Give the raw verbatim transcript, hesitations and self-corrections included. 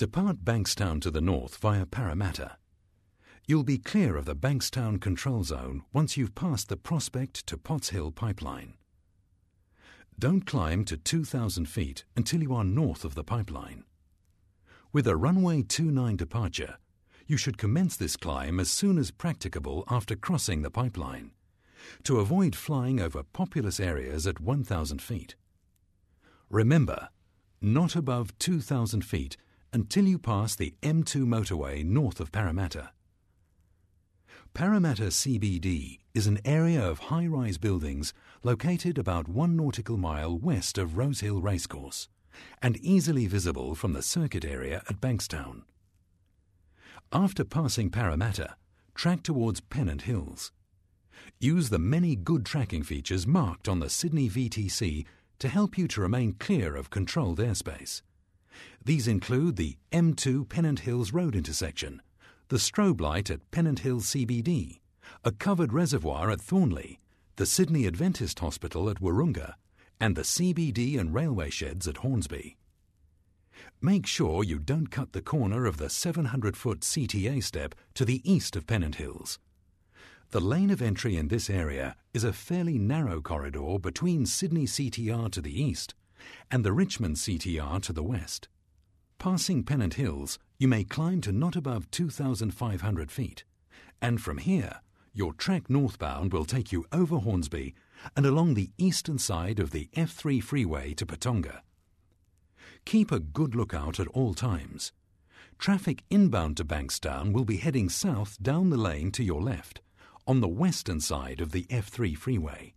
Depart Bankstown to the north via Parramatta. You'll be clear of the Bankstown control zone once you've passed the Prospect to Potts Hill pipeline. Don't climb to two thousand feet until you are north of the pipeline. With a runway two nine departure, you should commence this climb as soon as practicable after crossing the pipeline, to avoid flying over populous areas at one thousand feet. Remember, not above two thousand feet until you pass the M two motorway north of Parramatta. Parramatta C B D is an area of high-rise buildings located about one nautical mile west of Rosehill Racecourse and easily visible from the circuit area at Bankstown. After passing Parramatta, track towards Pennant Hills. Use the many good tracking features marked on the Sydney V T C to help you to remain clear of controlled airspace. These include the M two Pennant Hills Road intersection, the strobe light at Pennant Hills C B D, a covered reservoir at Thornleigh, the Sydney Adventist Hospital at Wahroonga, and the C B D and railway sheds at Hornsby. Make sure you don't cut the corner of the seven hundred foot C T A step to the east of Pennant Hills. The lane of entry in this area is a fairly narrow corridor between Sydney C T R to the east and the Richmond C T R to the west. Passing Pennant Hills, you may climb to not above two thousand five hundred feet, and from here, your track northbound will take you over Hornsby and along the eastern side of the F three freeway to Patonga. Keep a good lookout at all times. Traffic inbound to Bankstown will be heading south down the lane to your left, on the western side of the F three freeway.